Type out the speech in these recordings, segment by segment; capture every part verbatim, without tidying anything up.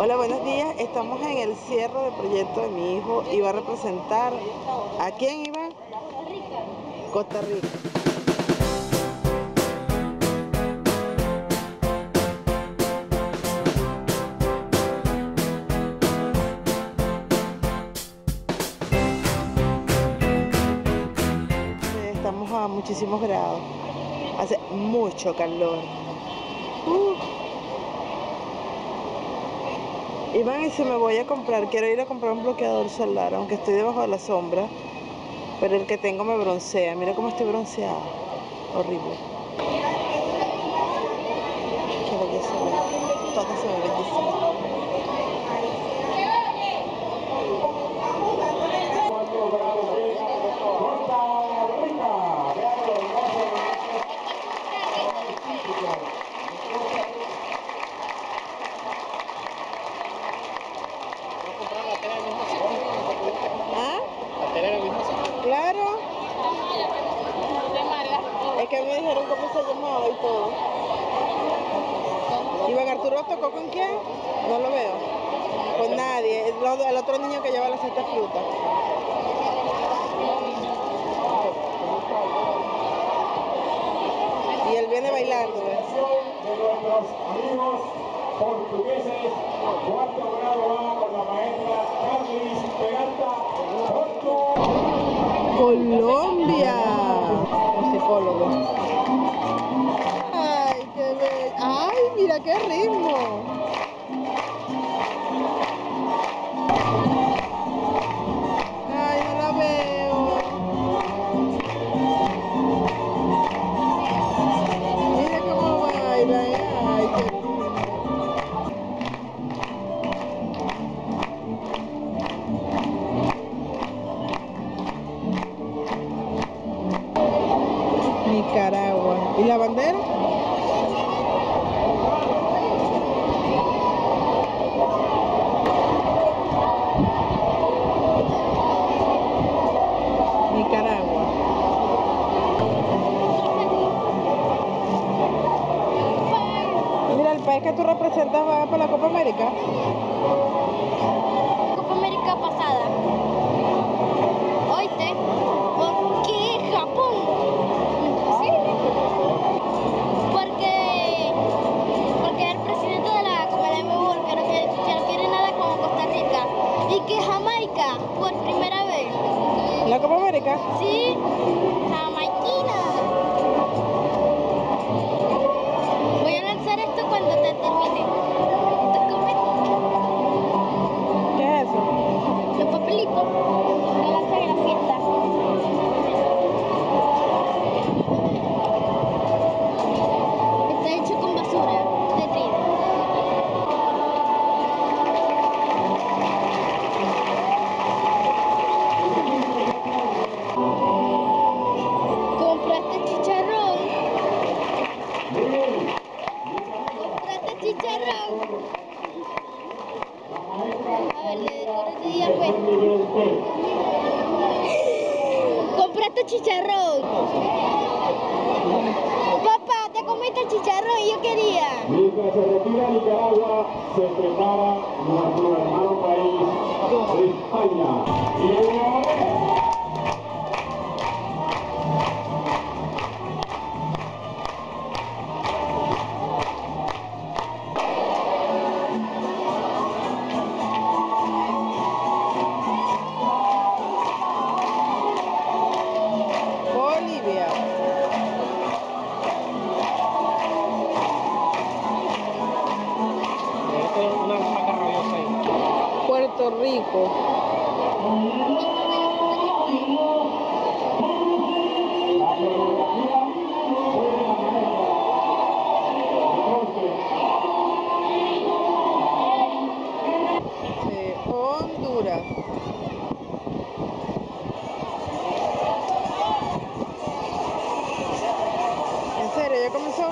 Hola, buenos días. Estamos en el cierre del proyecto de mi hijo. Iba a representar... ¿A quién iba? Costa Rica. Costa Rica. Estamos a muchísimos grados. Hace mucho calor. Uh. Iván, y si me voy a comprar, quiero ir a comprar un bloqueador solar, aunque estoy debajo de la sombra, pero el que tengo me broncea. Mira cómo estoy bronceada. Horrible. Qué belleza. Todo se ve bellísimo. Claro. Es que me dijeron cómo se llamaba y todo. Iván Arturo tocó con quién, no lo veo. Con nadie. El otro niño que lleva la cesta fruta. Y él viene bailando. Colombia, musicólogo. Ay, qué bello. Ay, mira qué ritmo. Ay, no la veo. Mira cómo baila. Ay, qué Nicaragua. ¿Y la bandera? Nicaragua. Mira, el país que tú representas va para la Copa América. Copa América pasada. Hoy te... ¿Por qué Japón? Porque, porque el presidente de la Conmebol, que no quiere, que no quiere nada con Costa Rica, y que Jamaica, por primera vez. ¿La Copa América? Sí, jamaiquina. Voy a lanzar esto cuando te termine. ¿Qué es eso? Los papelitos que lanzan en la fiesta. Chicharrón. A ver, le decoré este día, pues. Compraste chicharrón. Papá, te comiste el chicharrón y yo quería. Mientras se retira Nicaragua, se prepara nuestro hermano país, España. Puerto Rico. Sí, Honduras. ¿En serio? ¿Ya comenzó?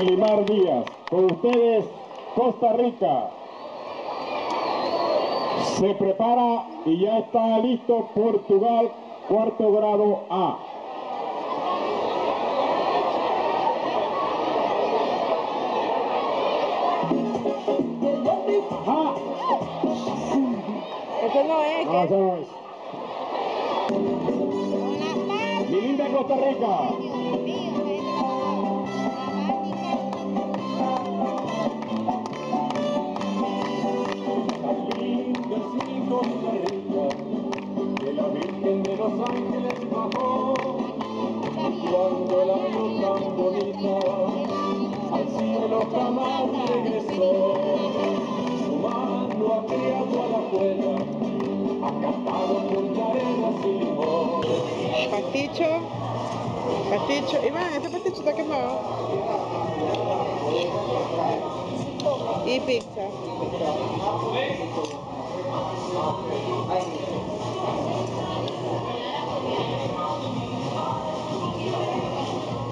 Limar Díaz, con ustedes Costa Rica se prepara y ya está listo Portugal, cuarto grado A. Vámonos. Mi linda Costa Rica. Cuando la vio tan bonita, al cielo jamás regresó. Su mano ha criado a la abuela, ha cantado con arenas y limón. Pasticho, pasticho, Iván, este pasticho está quemado. Y pizza.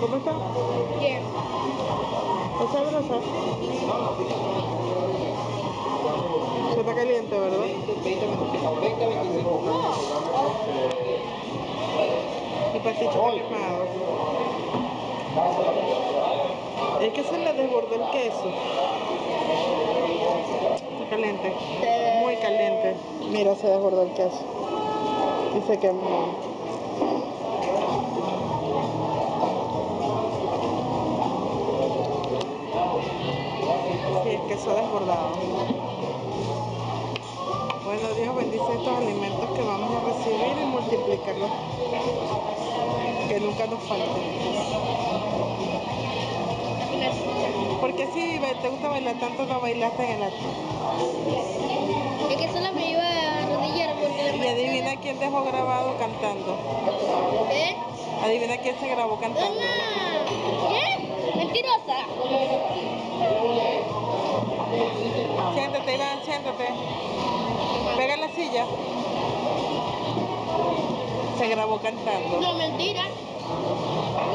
¿Cómo está? Bien. ¿O sea, grasa? Se está caliente, ¿verdad? Y pasticho quemado. Es que se le desbordó el queso. Está caliente. Muy caliente. Mira, se desbordó el queso. Y se quemó. Queso desbordado. Bueno, Dios bendice estos alimentos que vamos a recibir y multiplícalos, que nunca nos falten. Porque si te gusta bailar tanto, no bailaste en el acto. Es que solo me iba a arrodillar porque la... Y adivina quién dejó grabado cantando. ¿Eh? Adivina quién se grabó cantando. ¿Qué? Mentirosa. Siéntate, Iván, siéntate. Pega la silla. Se grabó cantando. No, mentira.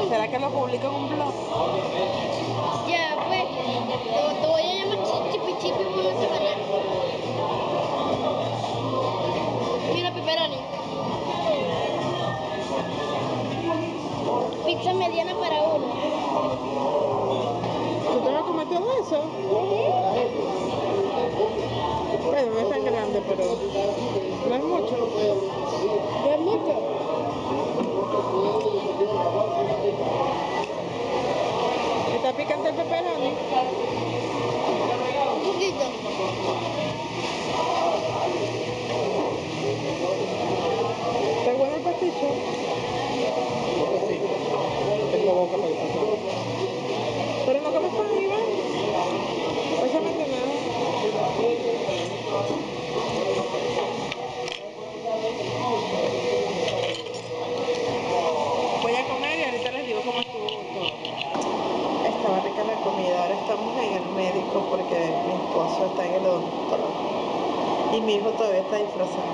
¿Será que lo publica en un blog? Ya, pues. Te voy a llamar Chipi Chipi por una semana. Mira, Pepperoni. Pizza mediana para uno. ¿Tú te vas a comer todo eso? Bueno, no es tan grande, pero no es mucho. No es mucho. ¿Está picante el pepperoni? Un poquito. ¿Está bueno el pasticho? Sí. Tengo boca para el pasticho. ¿Pero no comes pan, Iván? Pues ya me tenemos. Voy a comer y ahorita les digo cómo estuvo todo. Estaba rica la comida. Ahora estamos en el médico porque mi esposo está en el odontólogo y mi hijo todavía está disfrazado.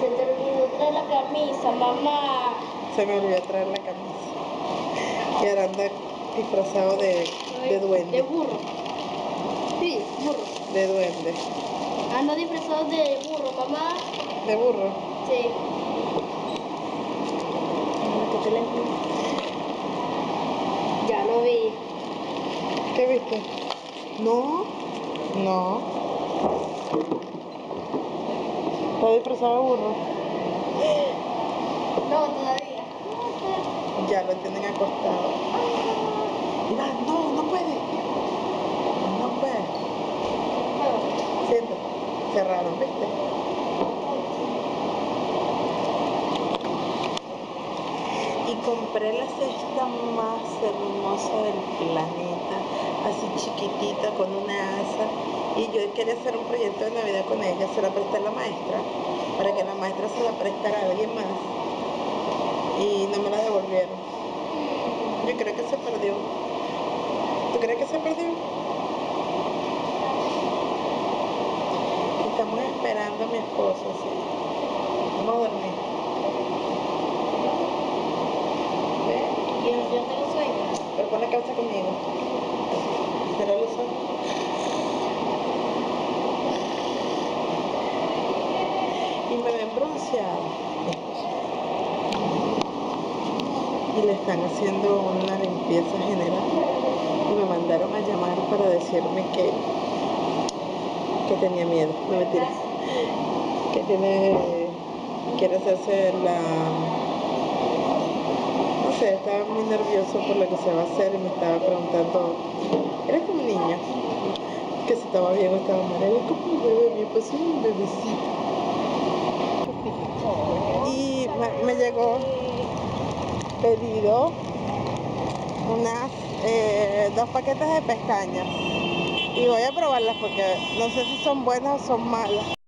Se te olvidó traer la camisa, mamá. Se me olvidó traer la camisa. Y ahora anda disfrazado de, de duende. De burro. Sí, burro. De duende. Ando disfrazado de burro, mamá. ¿De burro? Sí. Ya lo vi. ¿Qué viste? No. No. ¿Está disfrazado de burro? No, todavía. Ya lo tienen acostado. No, no puede. Cerraron, ¿viste? Y compré la cesta más hermosa del planeta, así chiquitita, con una asa, y yo quería hacer un proyecto de Navidad con ella. Se la presté a la maestra, para que la maestra se la prestara a alguien más, y no me la devolvieron. Yo creo que se perdió. ¿Tú crees que se perdió? Estamos esperando a mi esposo, sí. Vamos a dormir. ¿Ves? Y yo tengo sueño. Pero pon la cabeza conmigo. ¿Será los ojos? Y me ven bronceado. Y le están haciendo una limpieza general. Y me mandaron a llamar para decirme que que tenía miedo, no mentira, que tiene, quiere hacerse la, no sé, estaba muy nervioso por lo que se va a hacer y me estaba preguntando, era como niña, que si estaba bien o estaba mal, era como un bebé, mi pues un bebecito. Y me, me llegó pedido unas eh, dos paquetes de pestañas. Y voy a probarlas porque no sé si son buenas o son malas.